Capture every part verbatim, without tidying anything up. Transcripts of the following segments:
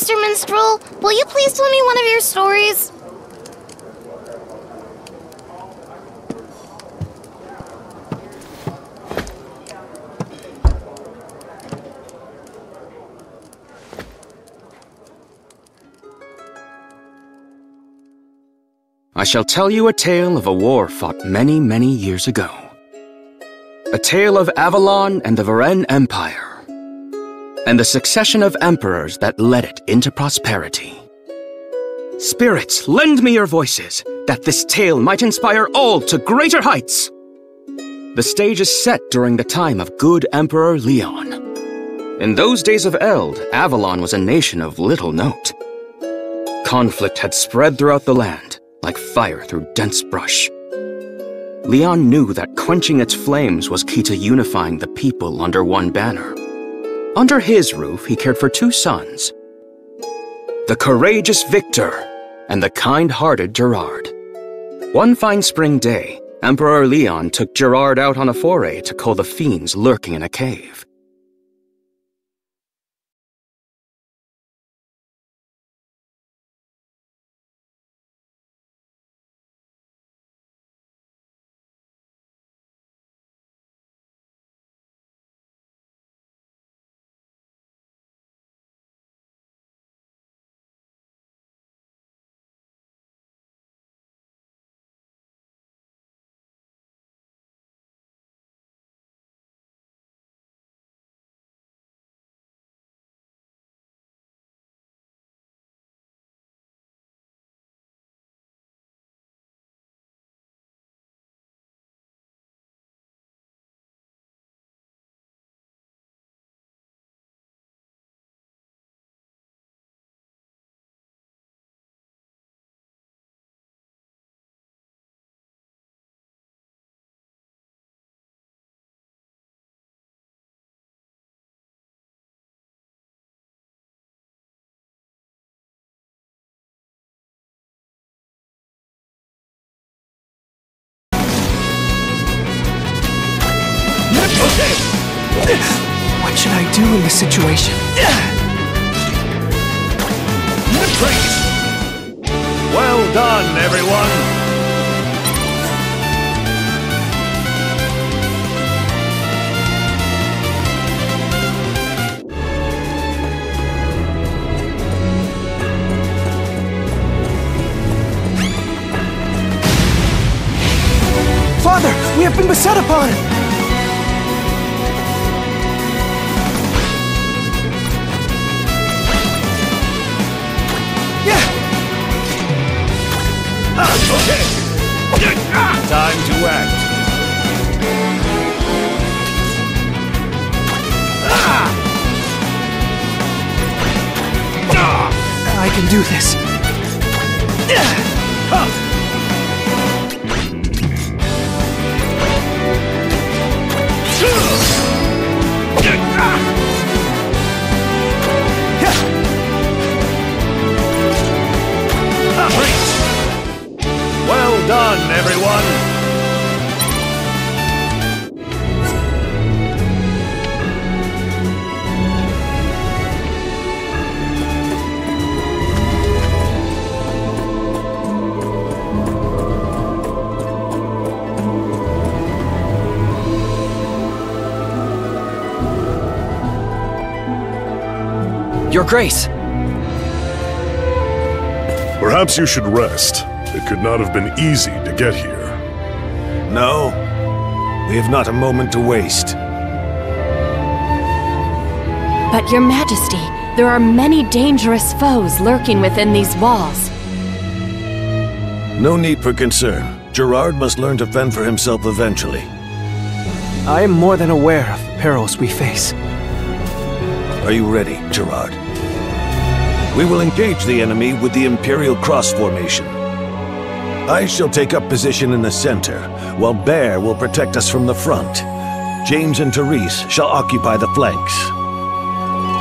Mister Minstrel, will you please tell me one of your stories? I shall tell you a tale of a war fought many, many years ago. A tale of Avalon and the Varennes Empire, and the succession of emperors that led it into prosperity. Spirits, lend me your voices, that this tale might inspire all to greater heights! The stage is set during the time of good Emperor Leon. In those days of eld, Avalon was a nation of little note. Conflict had spread throughout the land, like fire through dense brush. Leon knew that quenching its flames was key to unifying the people under one banner. Under his roof, he cared for two sons, the courageous Victor and the kind-hearted Gerard. One fine spring day, Emperor Leon took Gerard out on a foray to cull the fiends lurking in a cave. What should I do in this situation? Well done, everyone! Father, we have been beset upon! Okay. Time to act. I can do this. Well done, everyone! Your Grace! Perhaps you should rest. It could not have been easy to get here. No, we have not a moment to waste. But Your Majesty, there are many dangerous foes lurking within these walls. No need for concern. Gerard must learn to fend for himself eventually. I am more than aware of the perils we face. Are you ready, Gerard? We will engage the enemy with the Imperial Cross formation. I shall take up position in the center, while Bear will protect us from the front. James and Therese shall occupy the flanks.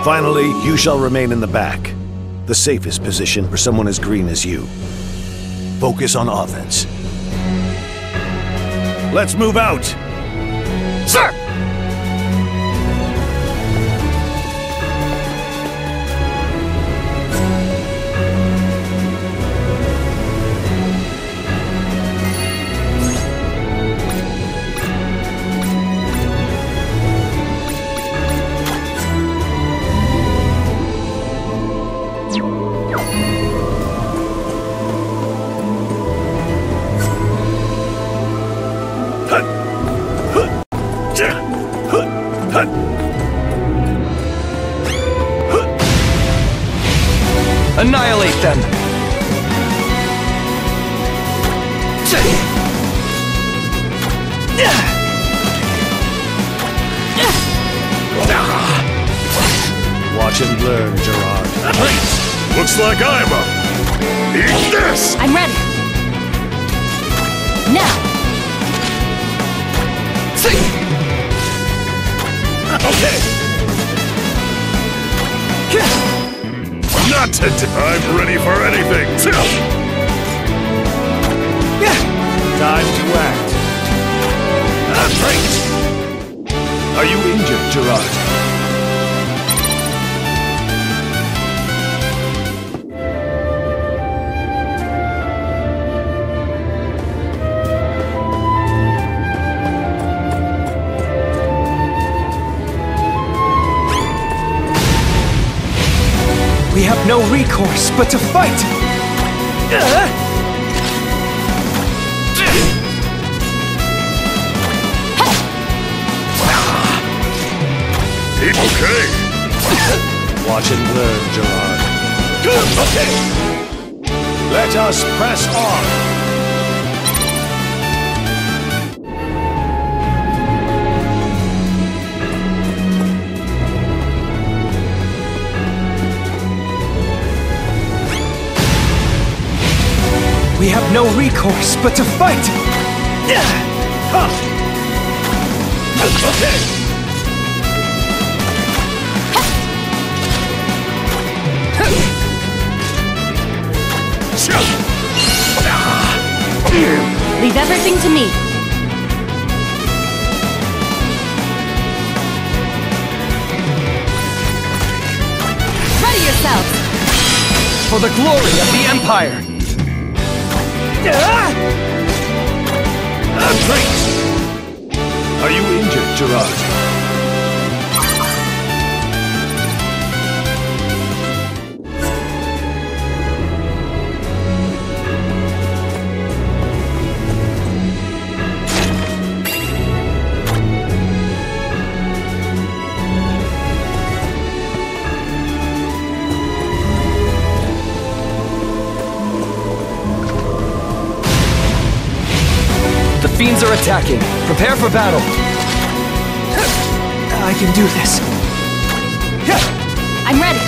Finally, you shall remain in the back, the safest position for someone as green as you. Focus on offense. Let's move out! Sir! Watch and learn, Gerard. Looks like I'm up. Eat this! I'm ready. Now! See! Okay! Not today! I'm ready for anything! Time to act. That's right! Are you injured, Gerard? We have no recourse but to fight! Okay! Watch and learn, Gerard. Okay! Let us press on! We have no recourse but to fight! Okay! Leave everything to me! Ready yourselves! For the glory of the Empire! Are you injured, Gerard? Fiends are attacking. Prepare for battle. I can do this. I'm ready.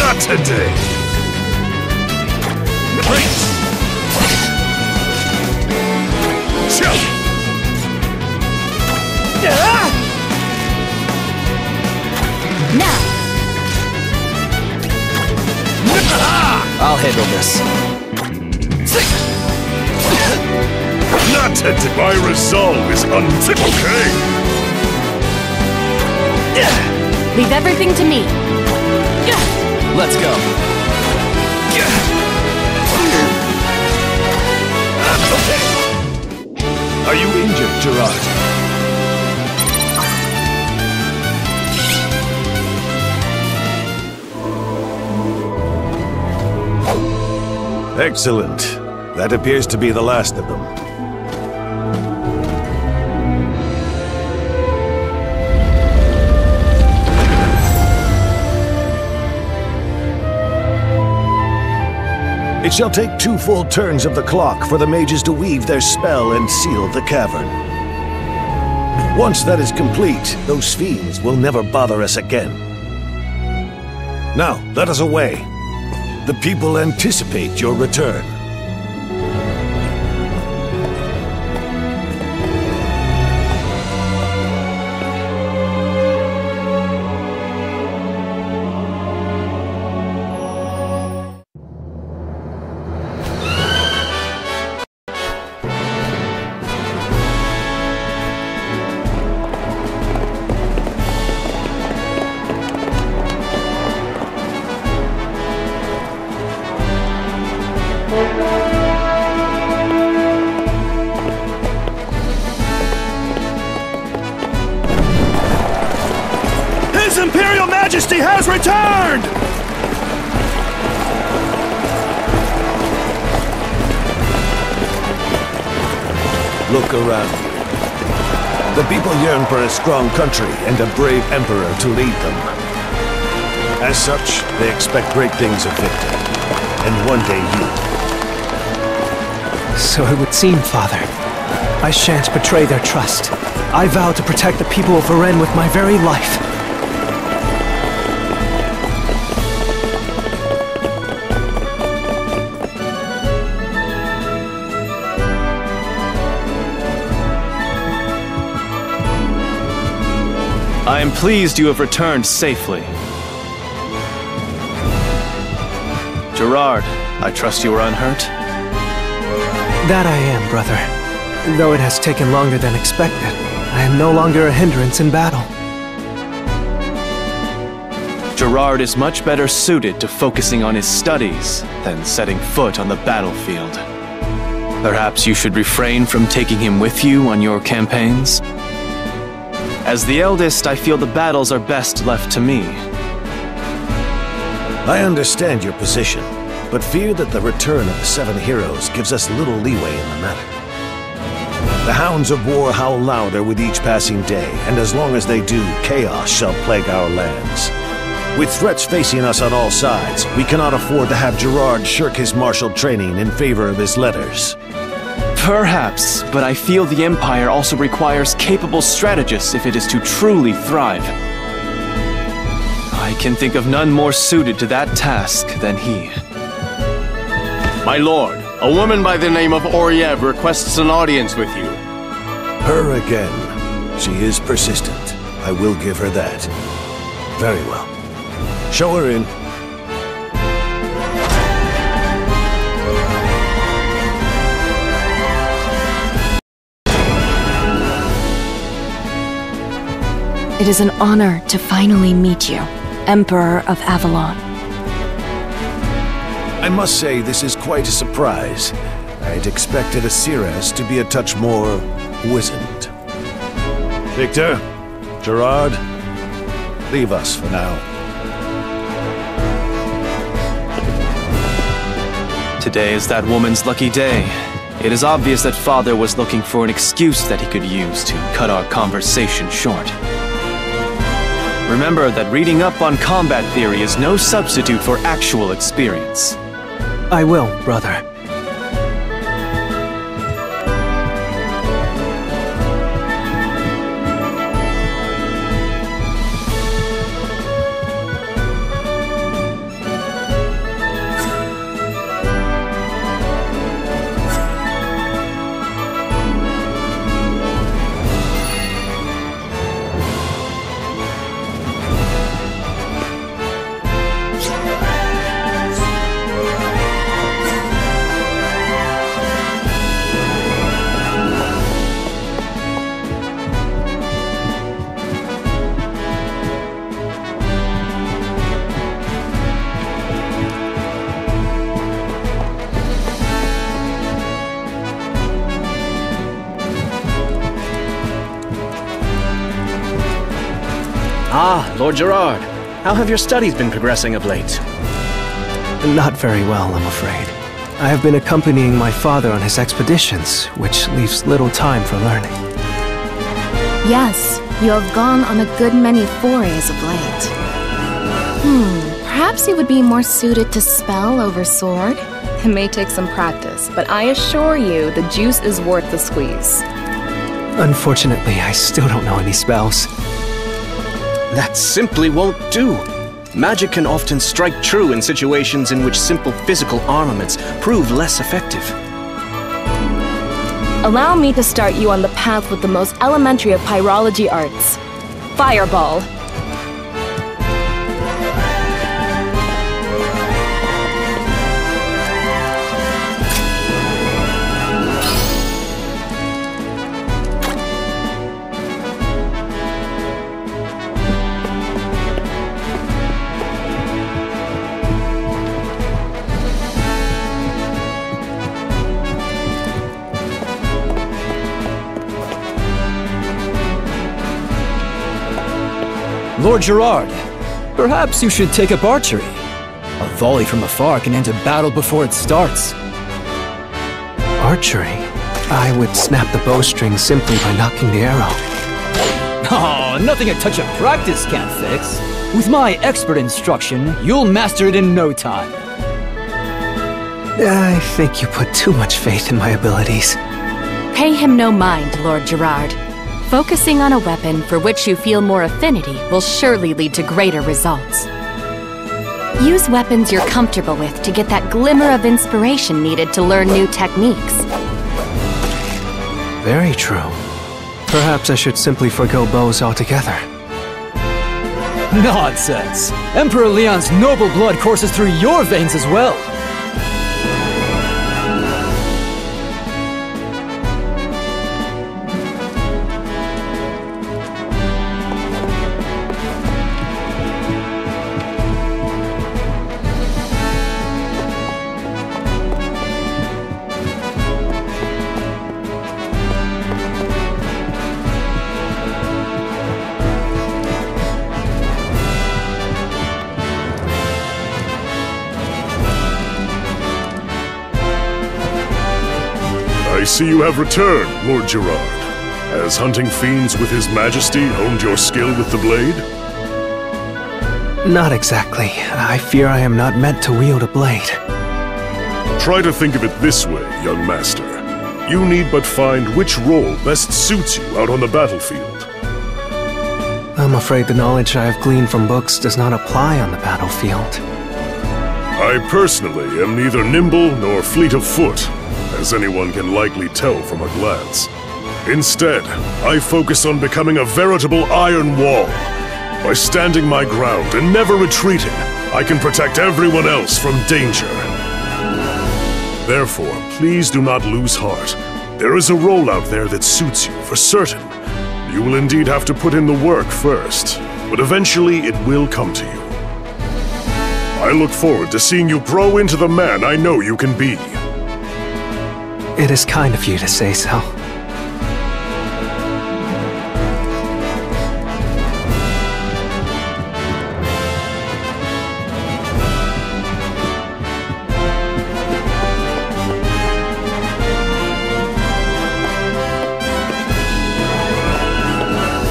Not today. Great. Now. I'll handle this. Not to my resolve is untipped. Okay. Leave everything to me. Let's go. Okay. Are you injured, Gerard? Excellent. That appears to be the last of them. It shall take two full turns of the clock for the mages to weave their spell and seal the cavern. Once that is complete, those fiends will never bother us again. Now, let us away. The people anticipate your return. For a strong country and a brave emperor to lead them. As such, they expect great things of Victor, and one day you. So it would seem, Father. I shan't betray their trust. I vow to protect the people of Varennes with my very life. I am pleased you have returned safely. Gerard, I trust you are unhurt? That I am, brother. Though it has taken longer than expected, I am no longer a hindrance in battle. Gerard is much better suited to focusing on his studies than setting foot on the battlefield. Perhaps you should refrain from taking him with you on your campaigns? As the eldest, I feel the battles are best left to me. I understand your position, but fear that the return of the Seven Heroes gives us little leeway in the matter. The hounds of war howl louder with each passing day, and as long as they do, chaos shall plague our lands. With threats facing us on all sides, we cannot afford to have Gerard shirk his martial training in favor of his letters. Perhaps, but I feel the Empire also requires capable strategists if it is to truly thrive. I can think of none more suited to that task than he. My lord, a woman by the name of Oriev requests an audience with you. Her again. She is persistent. I will give her that. Very well. Show her in. It is an honor to finally meet you, Emperor of Avalon. I must say this is quite a surprise. I'd expected Asiris to be a touch more wizened. Victor, Gerard, leave us for now. Today is that woman's lucky day. It is obvious that Father was looking for an excuse that he could use to cut our conversation short. Remember that reading up on combat theory is no substitute for actual experience. I will, brother. Ah, Lord Gerard, how have your studies been progressing of late? Not very well, I'm afraid. I have been accompanying my father on his expeditions, which leaves little time for learning. Yes, you have gone on a good many forays of late. Hmm, perhaps you would be more suited to spell over sword? It may take some practice, but I assure you the juice is worth the squeeze. Unfortunately, I still don't know any spells. That simply won't do. Magic can often strike true in situations in which simple physical armaments prove less effective. Allow me to start you on the path with the most elementary of pyrology arts. Fireball. Lord Gerard, perhaps you should take up archery. A volley from afar can end a battle before it starts. Archery? I would snap the bowstring simply by knocking the arrow. Oh, nothing a touch of practice can't fix. With my expert instruction, you'll master it in no time. I think you put too much faith in my abilities. Pay him no mind, Lord Gerard. Focusing on a weapon for which you feel more affinity will surely lead to greater results. Use weapons you're comfortable with to get that glimmer of inspiration needed to learn new techniques. Very true. Perhaps I should simply forgo bows altogether. Nonsense! Emperor Leon's noble blood courses through your veins as well! I see you have returned, Lord Gerard. As hunting fiends with His Majesty honed your skill with the blade? Not exactly. I fear I am not meant to wield a blade. Try to think of it this way, young master. You need but find which role best suits you out on the battlefield. I'm afraid the knowledge I have gleaned from books does not apply on the battlefield. I personally am neither nimble nor fleet of foot, as anyone can likely tell from a glance. Instead, I focus on becoming a veritable iron wall. By standing my ground and never retreating, I can protect everyone else from danger. Therefore, please do not lose heart. There is a role out there that suits you for certain. You will indeed have to put in the work first, but eventually it will come to you. I look forward to seeing you grow into the man I know you can be. It is kind of you to say so.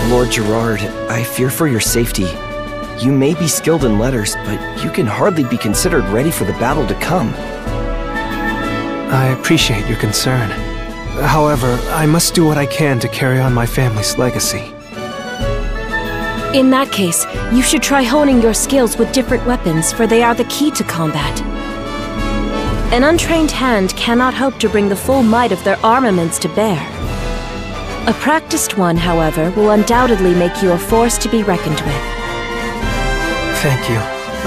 Lord Gerard, I fear for your safety. You may be skilled in letters, but you can hardly be considered ready for the battle to come. I appreciate your concern. However, I must do what I can to carry on my family's legacy. In that case, you should try honing your skills with different weapons, for they are the key to combat. An untrained hand cannot hope to bring the full might of their armaments to bear. A practiced one, however, will undoubtedly make you a force to be reckoned with. Thank you.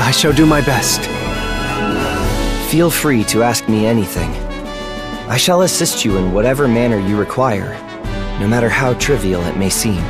I shall do my best. Feel free to ask me anything. I shall assist you in whatever manner you require, no matter how trivial it may seem.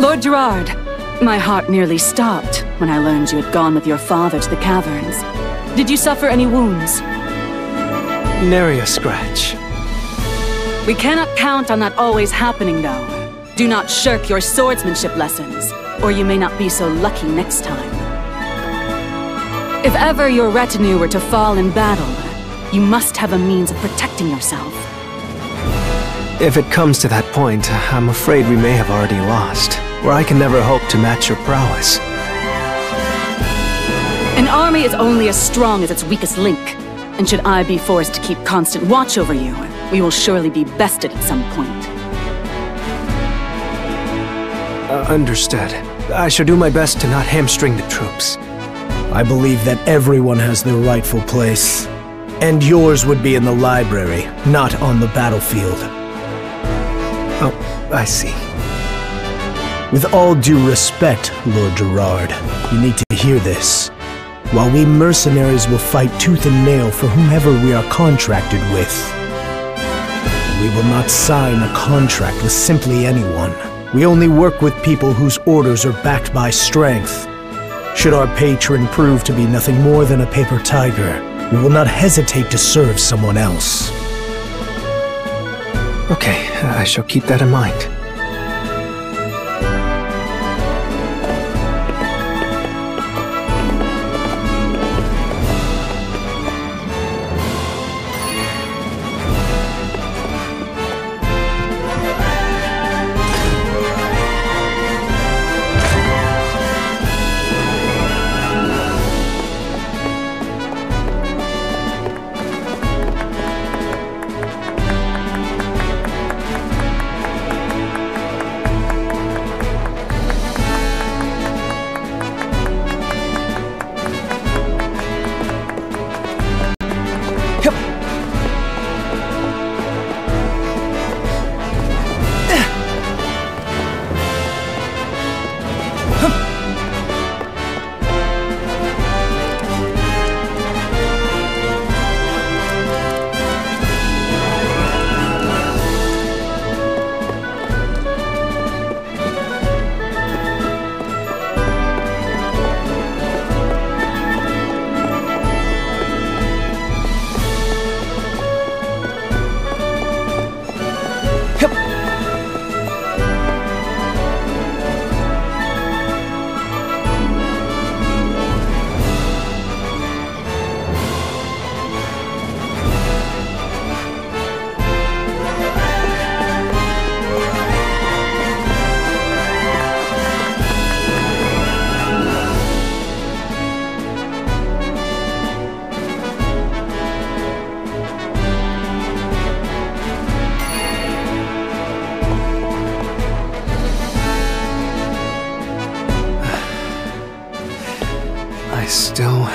Lord Gerard, my heart nearly stopped when I learned you had gone with your father to the caverns. Did you suffer any wounds? Nary a scratch. We cannot count on that always happening, though. Do not shirk your swordsmanship lessons, or you may not be so lucky next time. If ever your retinue were to fall in battle, you must have a means of protecting yourself. If it comes to that point, I'm afraid we may have already lost, where I can never hope to match your prowess. An army is only as strong as its weakest link, and should I be forced to keep constant watch over you, we will surely be bested at some point. Uh, understood. I shall do my best to not hamstring the troops. I believe that everyone has their rightful place, and yours would be in the library, not on the battlefield. Oh, I see. With all due respect, Lord Gerard, you need to hear this. While we mercenaries will fight tooth and nail for whomever we are contracted with, we will not sign a contract with simply anyone. We only work with people whose orders are backed by strength. Should our patron prove to be nothing more than a paper tiger, We will not hesitate to serve someone else. Okay, I shall keep that in mind.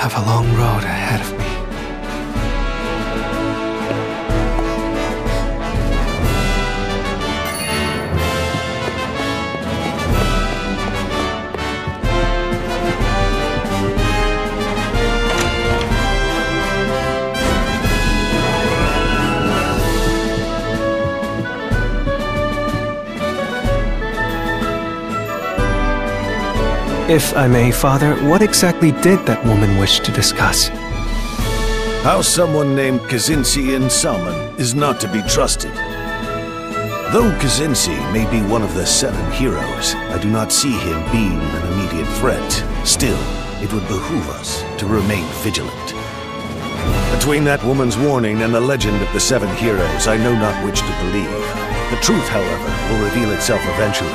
Have a long road ahead of me. If I may, Father, what exactly did that woman wish to discuss? How someone named Kzinssie in Salmon is not to be trusted. Though Kzinssie may be one of the seven heroes, I do not see him being an immediate threat. Still, it would behoove us to remain vigilant. Between that woman's warning and the legend of the seven heroes, I know not which to believe. The truth, however, will reveal itself eventually.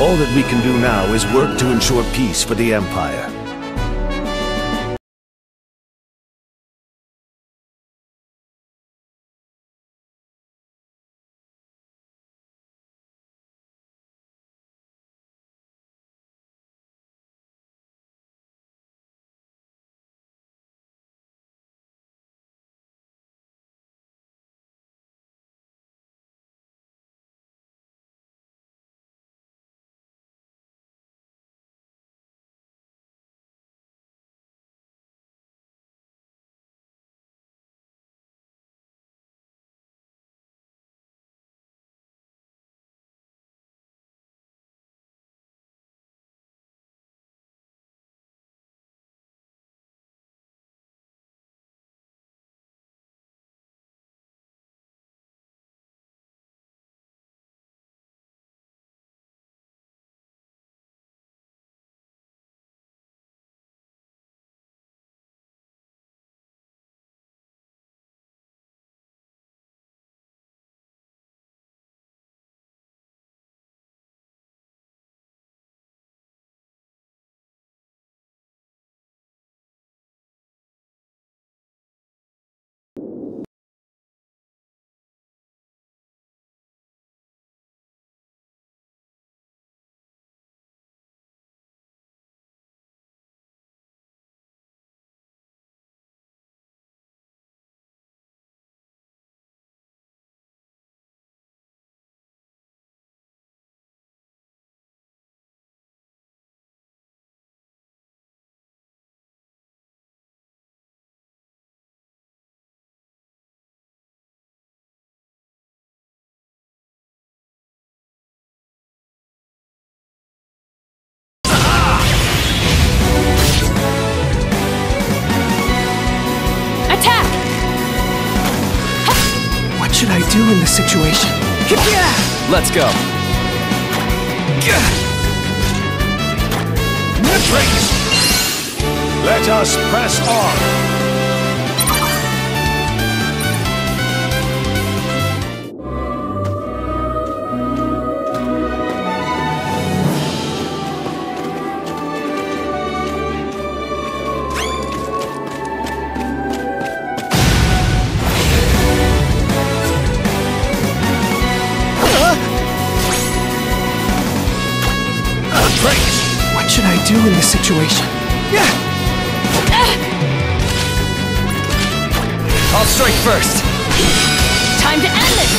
All that we can do now is work to ensure peace for the Empire. should I do in this situation? Yeah! Let's go. Let us press on. What should I do in this situation? Yeah! I'll strike first! Time to end it!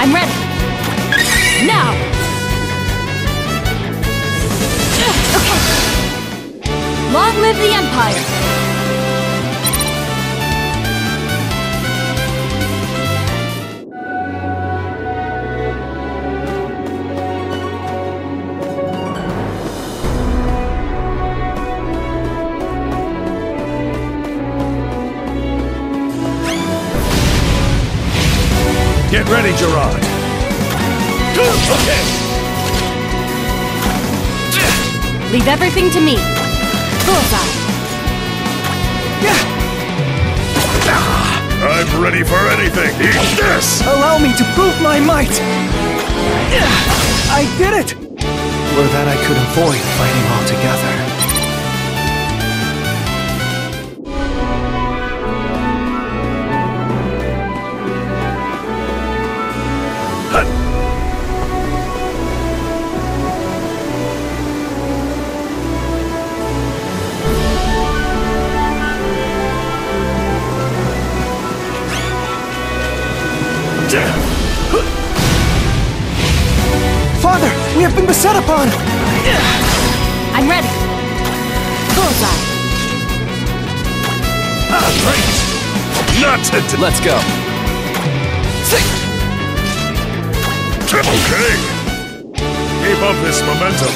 I'm ready! Now! Okay! Long live the Empire! Get ready, Gerard! Okay! Leave everything to me! Bullseye! I'm ready for anything! Eat this! Allow me to prove my might! I did it! Were that I could avoid fighting altogether. Set upon! I'm ready! Bullseye! Ah, great! Not today! Let's go! Okay! Keep up this momentum!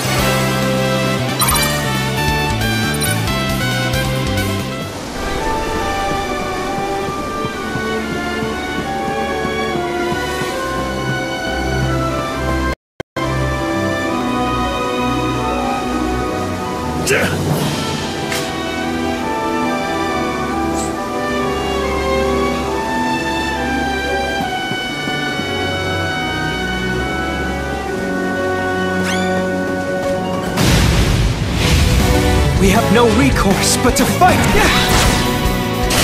We have no recourse but to fight!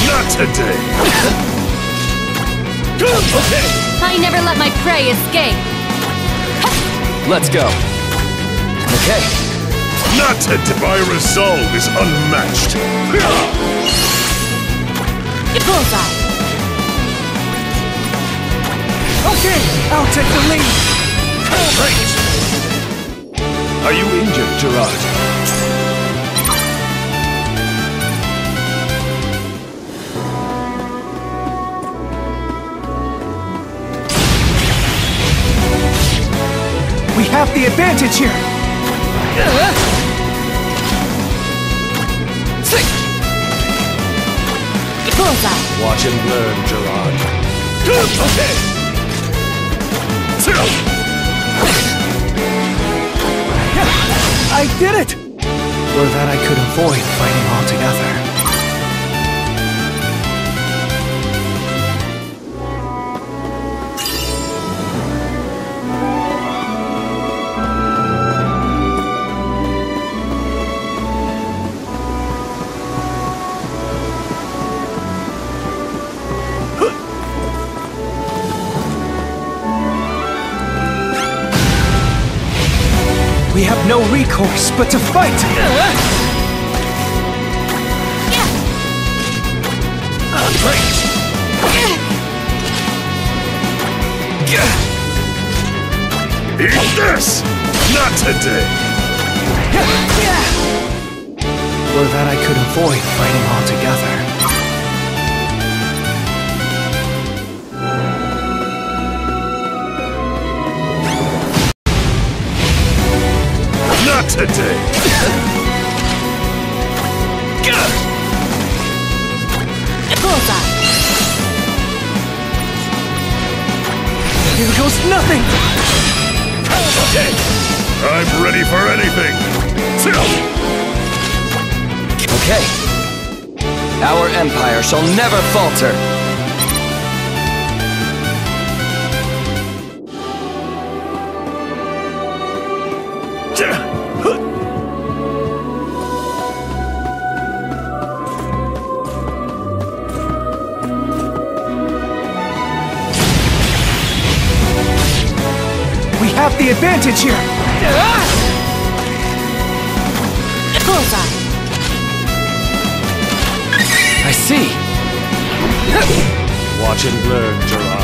Not today! Okay. I never let my prey escape! Let's go! Okay! Not today! My resolve is unmatched! Bullseye! Okay! I'll take the lead! Great! Are you injured, Gerard? We have the advantage here! Bullseye! Watch and learn, Gerard. Okay! I did it! Were that I could avoid fighting altogether. We have no recourse but to fight! Great! Eat this! Not today! Or that I could avoid fighting altogether. Today. goes nothing! I'm ready for anything! Okay. Our empire shall never falter! The advantage here. Bullseye. I see. Watch and learn, Gerard.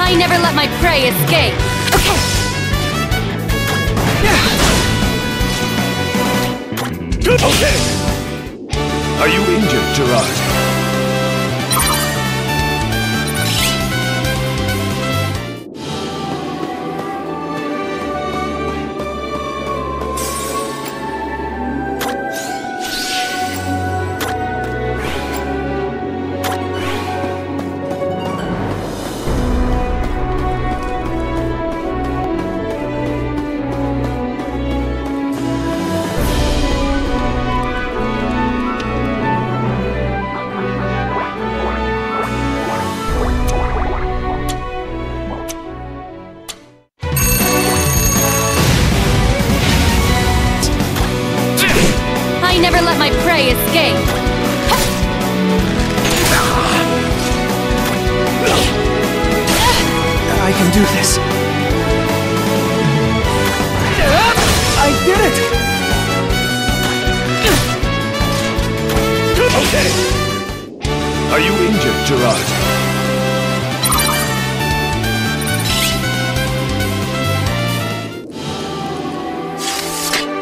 I never let my prey escape. Okay. Okay. Are you injured, Gerard?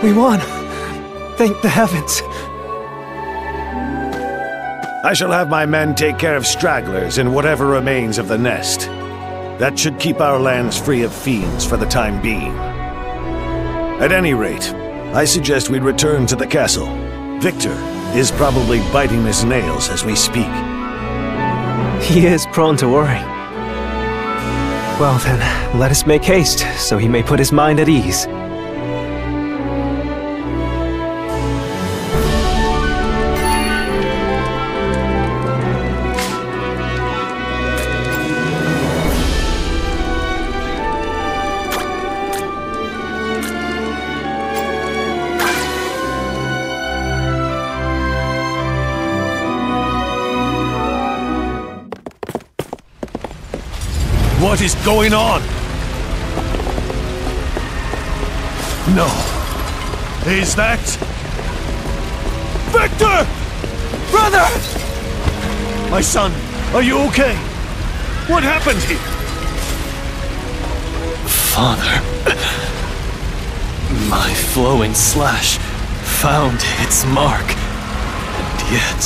We won! Thank the heavens! I shall have my men take care of stragglers and whatever remains of the nest. That should keep our lands free of fiends for the time being. At any rate, I suggest we return to the castle. Victor is probably biting his nails as we speak. He is prone to worry. Well then, let us make haste, so he may put his mind at ease. What is going on? No. Is that... Victor! Brother! My son, are you okay? What happened here? Father... My flowing slash found its mark. And yet...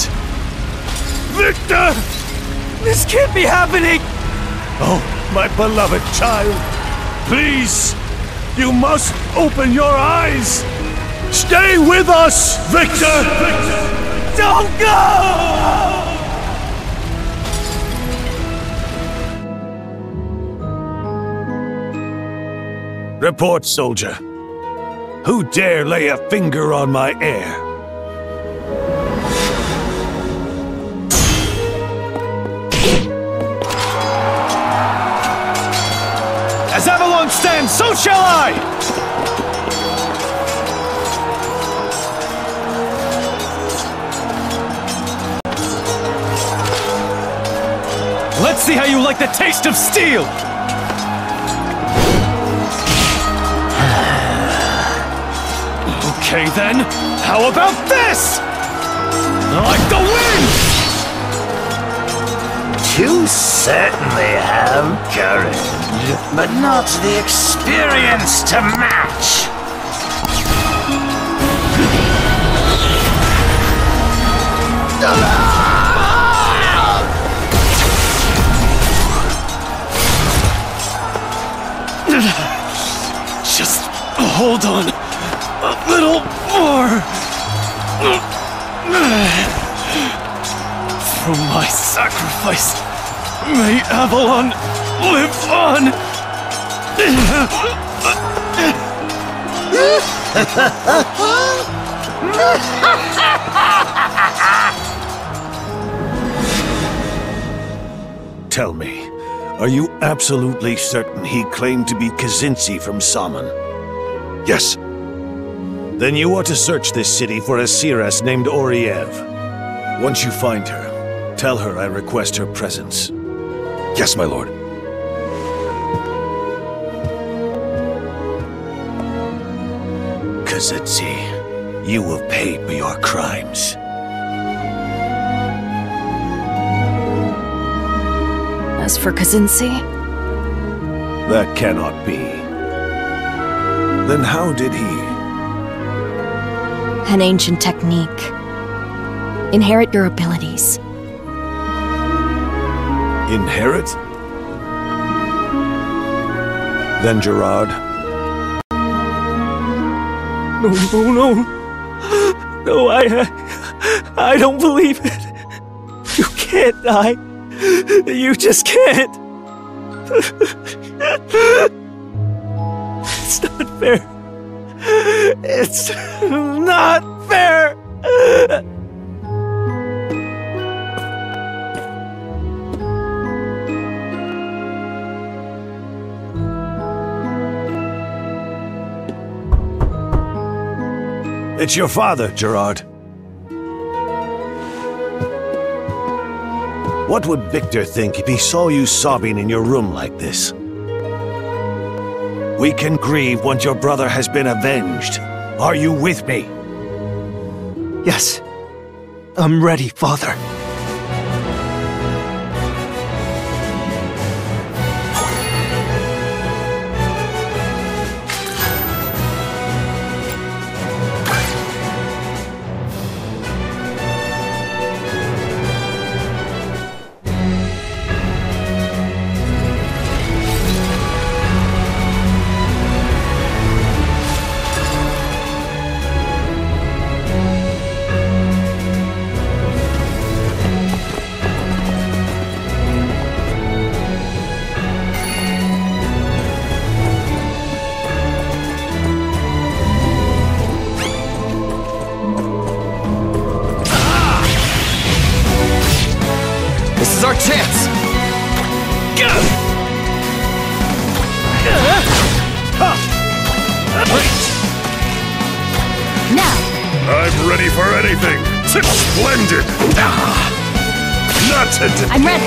Victor! This can't be happening! Oh. My beloved child, please, you must open your eyes. Stay with us, Victor. Victor. Don't go! Report, soldier. Who dare lay a finger on my heir? As Avalon stands, so shall I! Let's see how you like the taste of steel! Okay then, how about this? Like the wind! You certainly have courage. But not the experience to match! Just hold on a little more! Through my sacrifice, may Avalon live on! Tell me, are you absolutely certain he claimed to be Kazintzi from Salmon? Yes. Then you are to search this city for a Cirrus named Oriev. Once you find her, tell her I request her presence. Yes, my lord. Kzinssie, you have paid for your crimes. As for Kzinssie? That cannot be. Then how did he? An ancient technique. Inherit your abilities. Inherit? Then Gerard? No, no, no. No, I... Uh, I don't believe it. You can't die. You just can't. It's not fair. It's not fair. It's your father, Gerard. What would Victor think if he saw you sobbing in your room like this? We can grieve once your brother has been avenged. Are you with me? Yes. I'm ready, Father. I'm ready.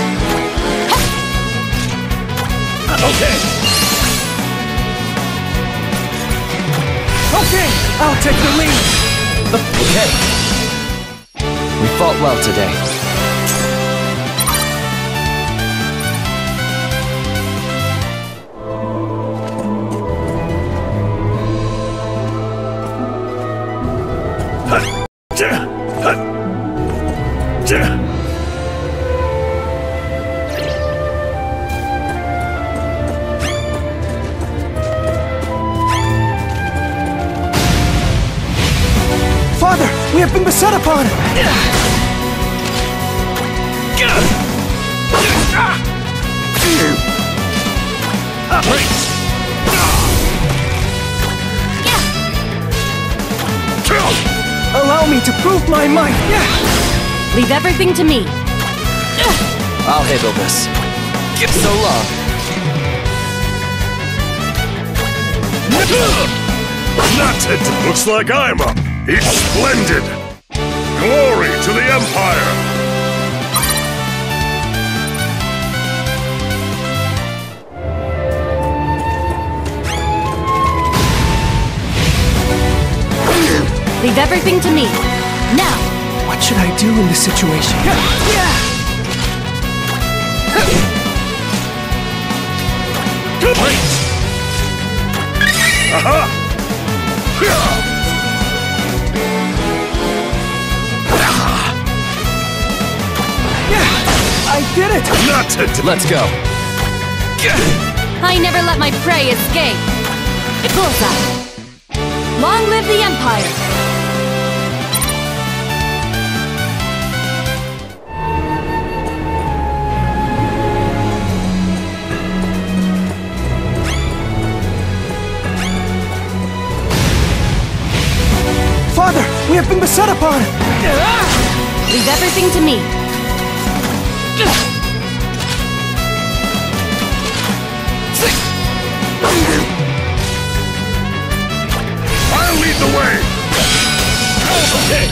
Okay. Okay, I'll take the lead. Okay. We fought well today. My mind. Yeah. Leave everything to me. I'll handle this. Give so long. Not it. Looks like I'm up. It's splendid. Glory to the Empire. Leave everything to me. Now! What should I do in this situation? Wait! Aha! I did it! Not it! Let's go! I never let my prey escape! It pulls up! Long live the Empire! We have been beset upon! Leave everything to me. I'll lead the way! Okay.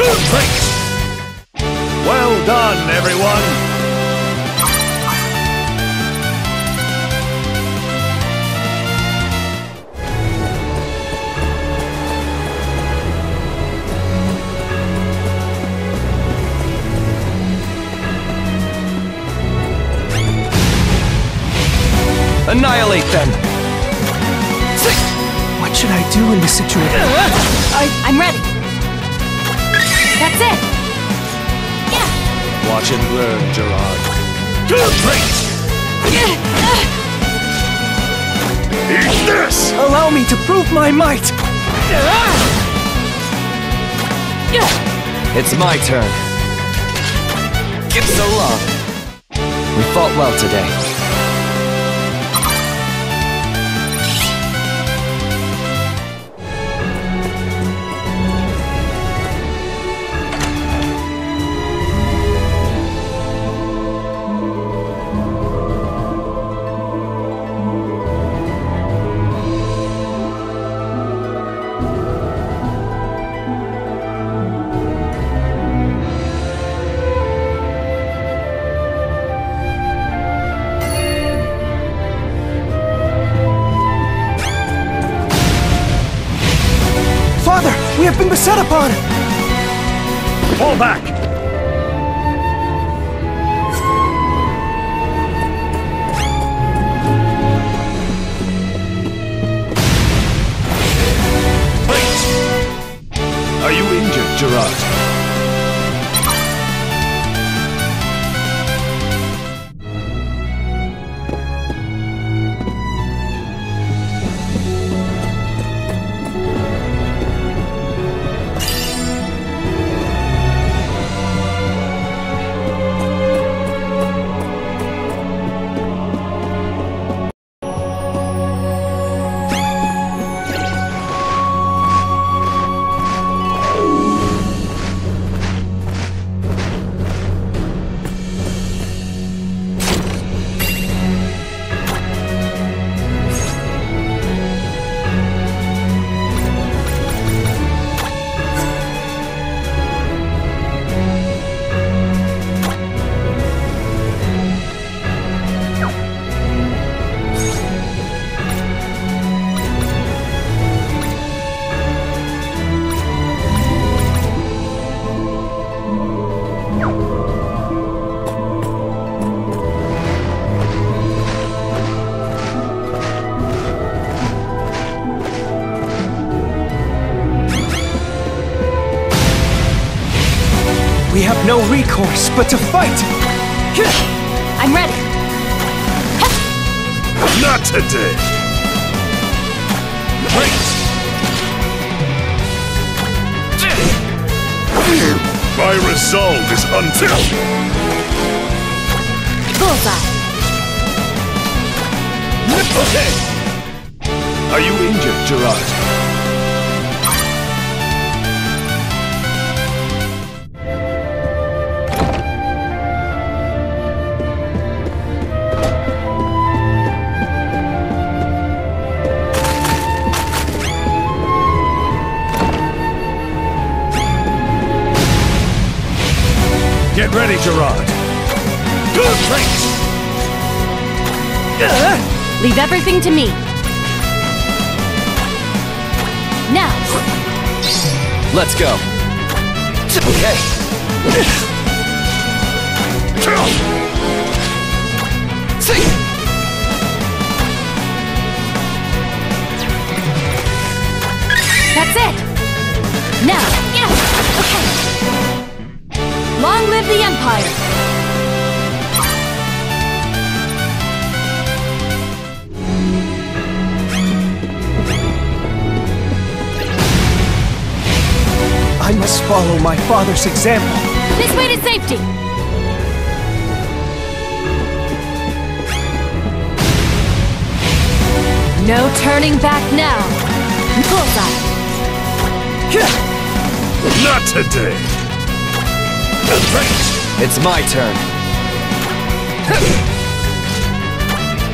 Good break! Well done, everyone! Annihilate them! What should I do in this situation? I... I'm ready! That's it! Yeah. Watch and learn, Gerard. Great! Eat this! Allow me to prove my might! It's my turn. Give so long. We fought well today. Set upon it! Fall back! Wait! Are you injured, Gerard? No recourse but to fight! I'm ready! Not today! Wait! My resolve is until... Bullseye! Okay! Are you injured, Gerard? Get ready, Gerard! Good place! Leave everything to me. Now! Let's go! Okay! That's it! Now! Yes. Okay! Long live the Empire! I must follow my father's example. This way to safety! No turning back now. Bullseye. Not today. It's my turn.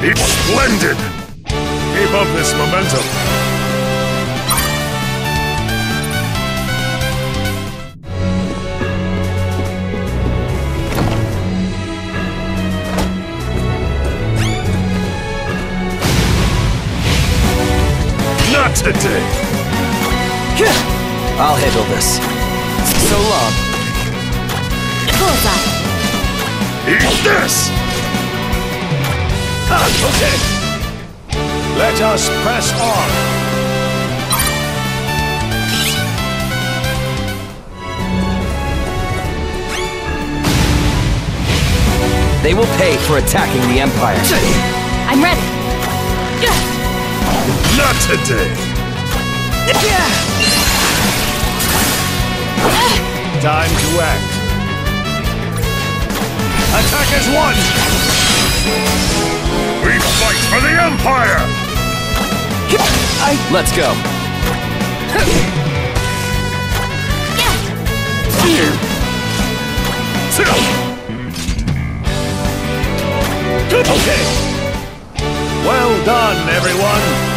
It's splendid. Keep up this momentum. Not today. I'll handle this. So long. Eat this! Ah, okay. Let us press on. They will pay for attacking the Empire. I'm ready. Not today. Time to act. Attack is one! We fight for the Empire! I... Let's go! Okay! Well done, everyone!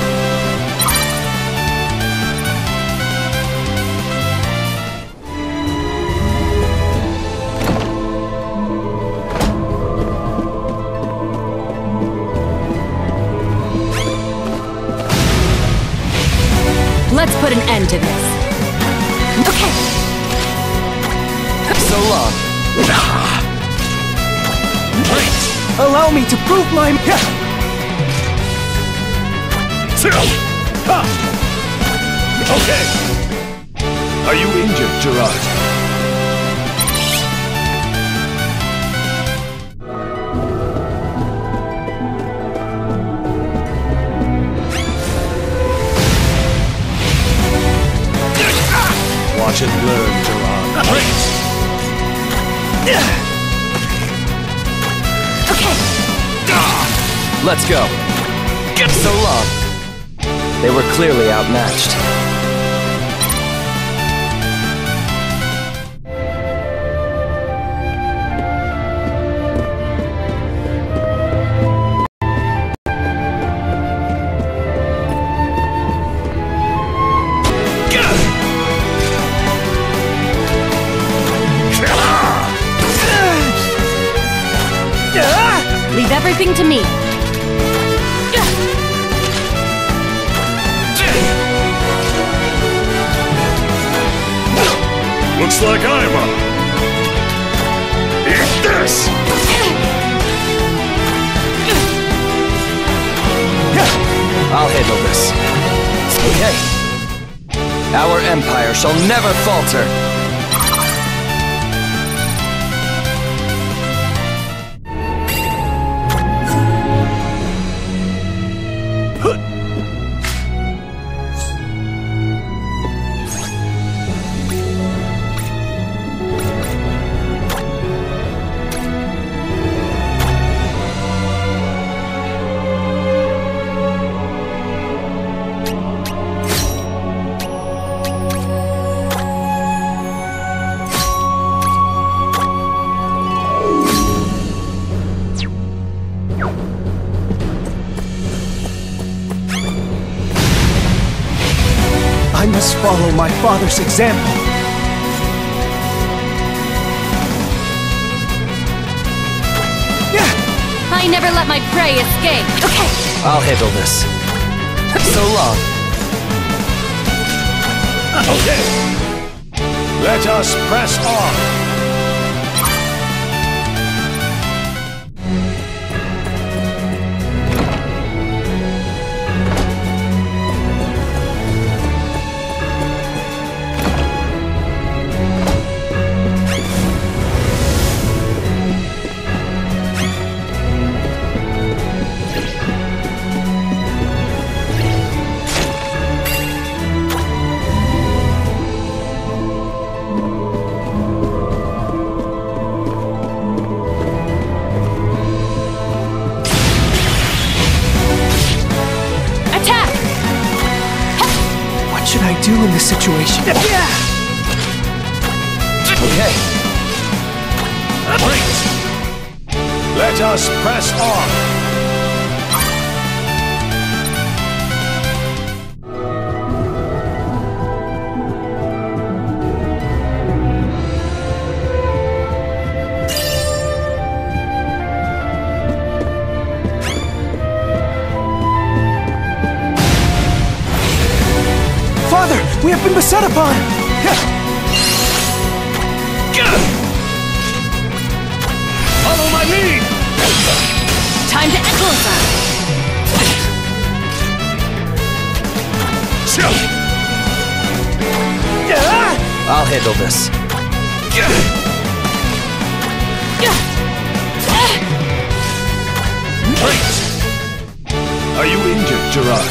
Let's put an end to this. Okay. So long. Great. Allow me to prove my... Okay. Are you injured, Gerard? Watch and learn, Gerard. Great! Okay! Let's go! Get so long! They were clearly outmatched. Everything to me. Looks like I'm up. Eat this! I'll handle this. Okay. Our empire shall never falter. Follow my father's example. I never let my prey escape. Okay. I'll handle this. So long. Okay. Let us press on. in this situation. Okay. Great. Let us press on. We have been beset upon! Follow my lead! Time to eclosive! I'll handle this. Great! Are you injured, Gerard?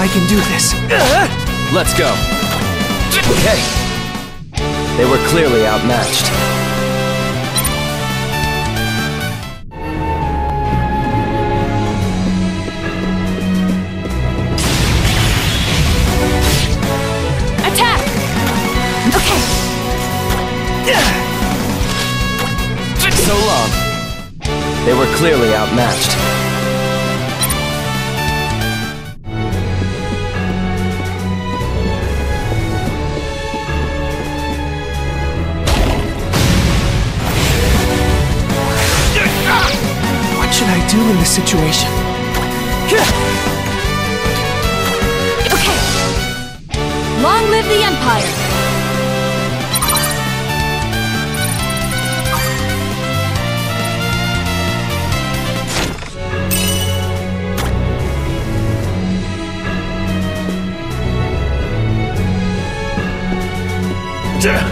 I can do this. Let's go. Okay. They were clearly outmatched. Attack! Okay. So long. They were clearly outmatched. Do in this situation. Okay. Long live the Empire. Yeah.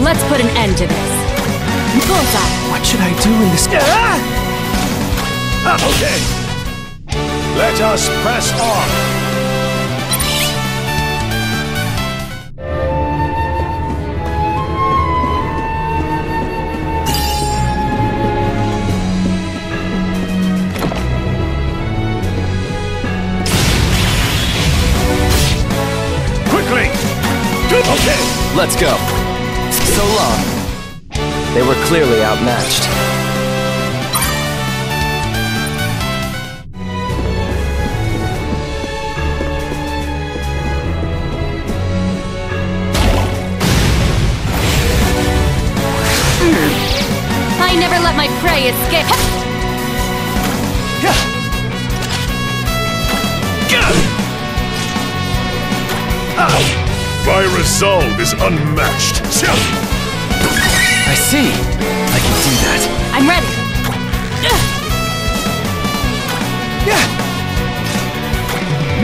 Let's put an end to this. Bullseye. What should I do in this? Ah! Okay. Let us press on. Quickly. Okay. Let's go. So long. They were clearly outmatched. prey escape. My resolve is unmatched. I see. I can do that. I'm ready.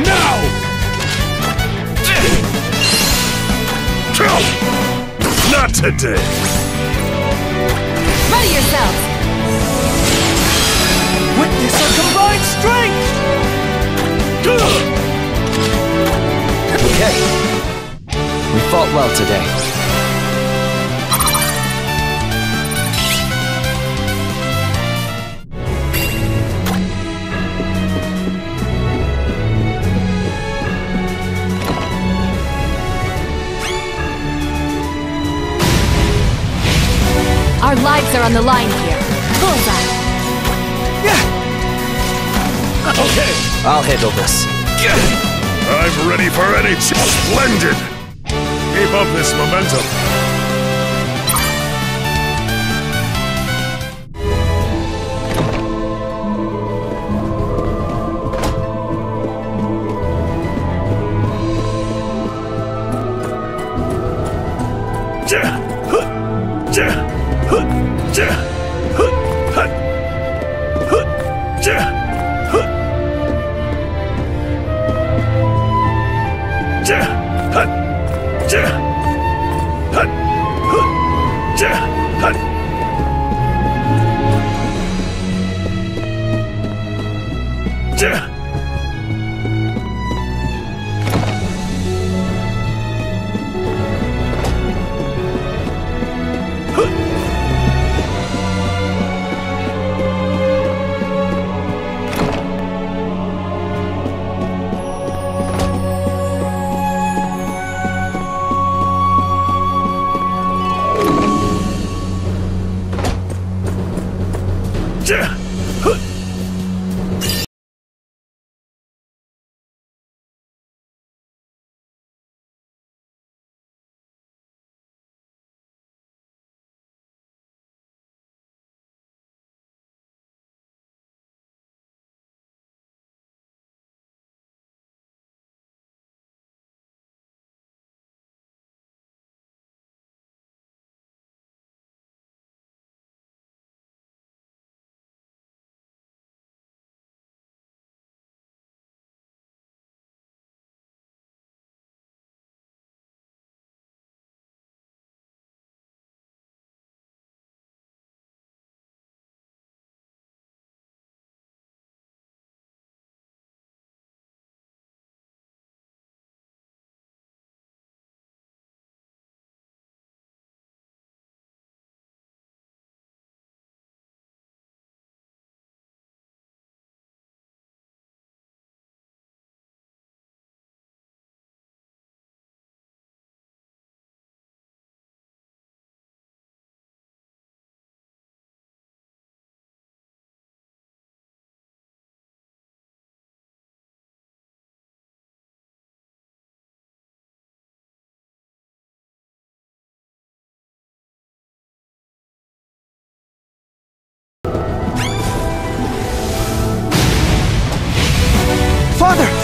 Now! Not today. Ready yourselves! Witness our combined strength! Okay. We fought well today. Our lives are on the line here. Bullseye. Yeah. Okay. I'll handle this. Yeah. I'm ready for any challenge. Splendid. Keep up this momentum.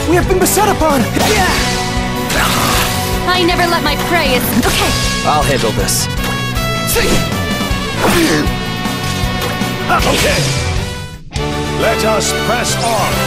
We have been beset upon! Yeah! I never let my prey escape. Okay! I'll handle this. Okay! Let us press on!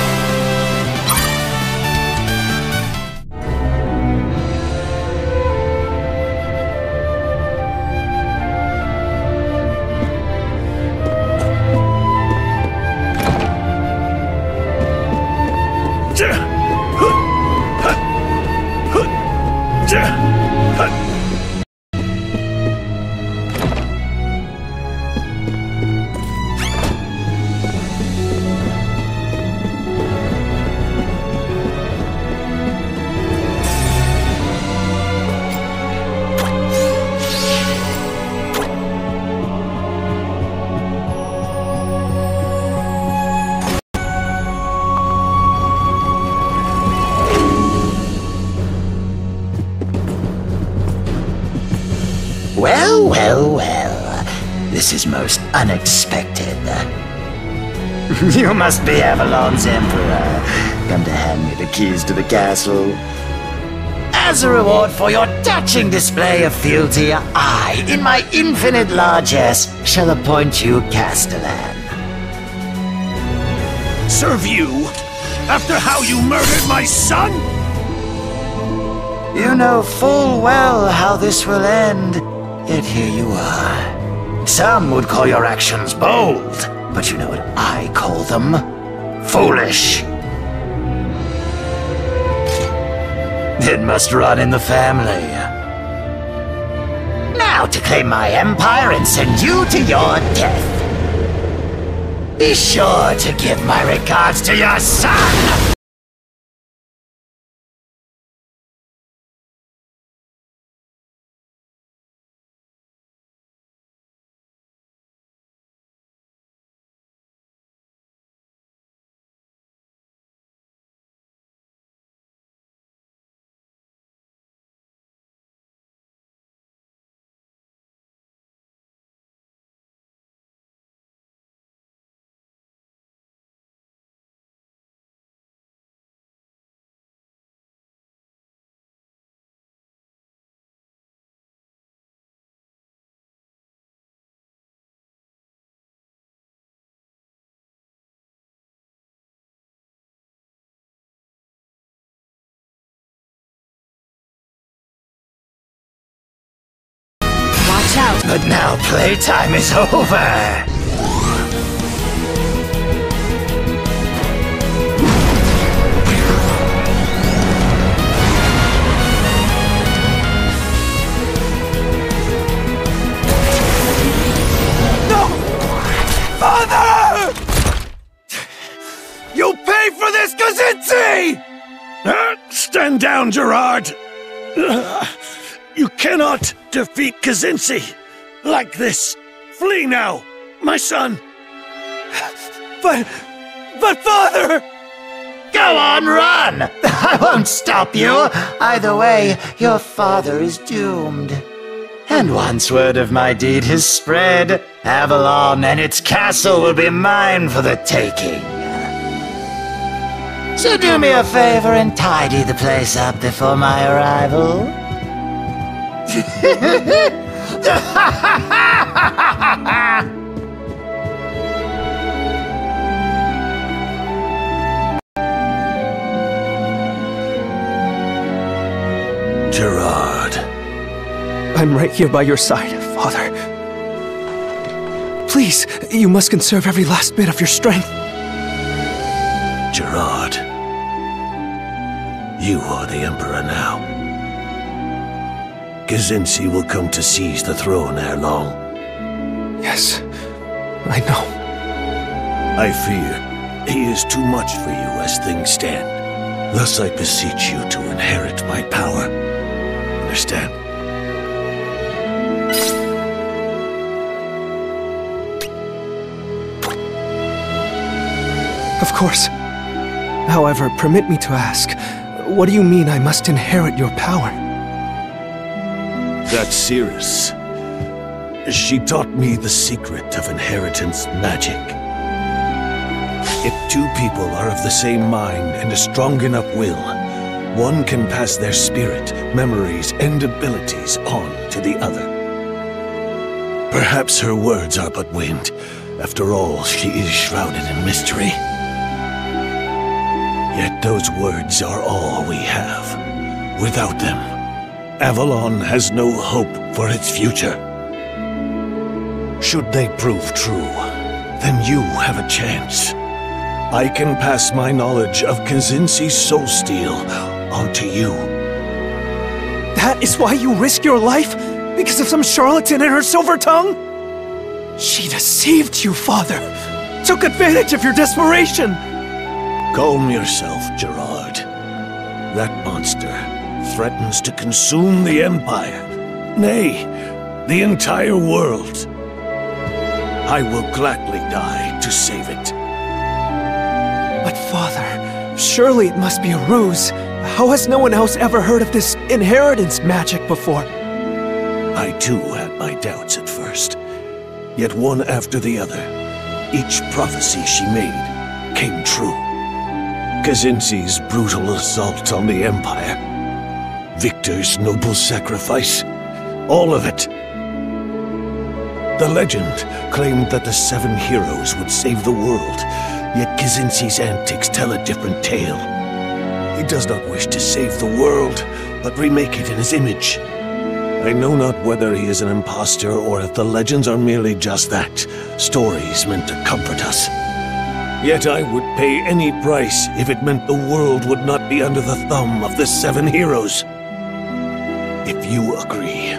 This is most unexpected. You must be Avalon's Emperor. Come to hand me the keys to the castle. As a reward for your touching display of fealty, I, in my infinite largesse, shall appoint you Castellan. Serve you? After how you murdered my son? You know full well how this will end, yet here you are. Some would call your actions bold, but you know what I call them? Foolish. It must run in the family. Now to claim my empire and send you to your death. Be sure to give my regards to your son! But now playtime is over! No! Father! You'll pay for this, Kazintzi! Uh, stand down, Gerard! Uh, you cannot defeat Kzinssie like this. Flee now, my son. But... but father! Go on, run! I won't stop you. Either way, your father is doomed. And once word of my deed has spread, Avalon and its castle will be mine for the taking. So do me a favor and tidy the place up before my arrival. Gerard. I'm right here by your side, Father. Please, you must conserve every last bit of your strength. Gerard. You are the Emperor now. Kzinssie will come to seize the throne ere long. Yes, I know. I fear he is too much for you as things stand. Thus I beseech you to inherit my power. Understand? Of course. However, permit me to ask, what do you mean I must inherit your power? That's Cirrus. She taught me the secret of inheritance magic. If two people are of the same mind and a strong enough will, one can pass their spirit, memories, and abilities on to the other. Perhaps her words are but wind. After all, she is shrouded in mystery. Yet those words are all we have. Without them, Avalon has no hope for its future. Should they prove true, then you have a chance. I can pass my knowledge of Kazinski's soul steel onto you. That is why you risk your life? Because of some charlatan and her silver tongue? She deceived you, Father. Took advantage of your desperation. Calm yourself, Gerard. That monster threatens to consume the Empire, nay, the entire world. I will gladly die to save it. But Father, surely it must be a ruse. How has no one else ever heard of this inheritance magic before? I too had my doubts at first. yet one after the other. Each prophecy she made came true. Kazinski's brutal assault on the Empire, Victor's noble sacrifice, all of it. The legend claimed that the seven heroes would save the world, yet Kzinsie's antics tell a different tale. He does not wish to save the world, but remake it in his image. I know not whether he is an imposter or if the legends are merely just that, stories meant to comfort us. Yet I would pay any price if it meant the world would not be under the thumb of the seven heroes. If you agree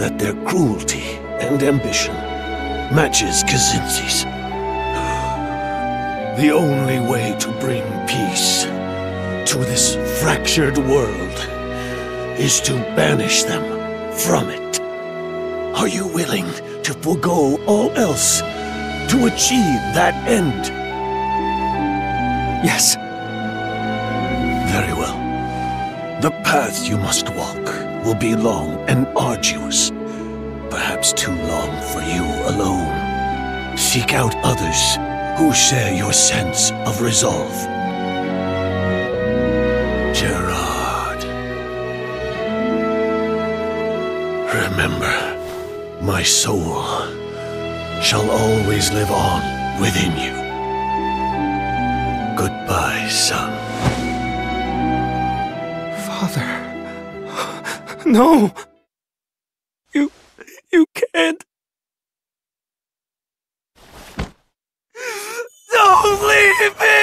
that their cruelty and ambition matches Kzinsie's, the only way to bring peace to this fractured world is to banish them from it. Are you willing to forego all else to achieve that end? Yes. Very well. The path you must walk will be long and arduous. Perhaps too long for you alone. Seek out others who share your sense of resolve. Gerard. Remember, my soul shall always live on within you. Goodbye, son. Father. No! You... You can't. Don't leave me!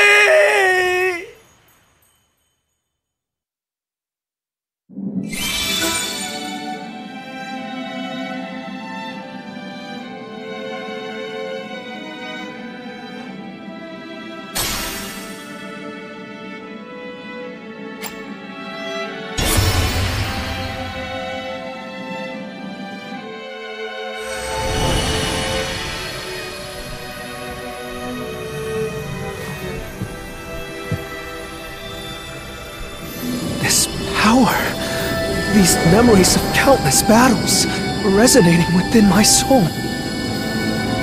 These memories of countless battles resonating within my soul.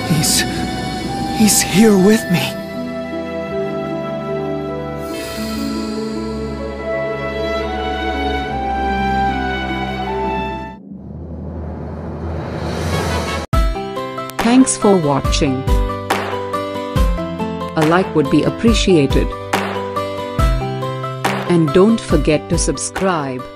He's... he's here with me. Thanks for watching. A like would be appreciated. And don't forget to subscribe.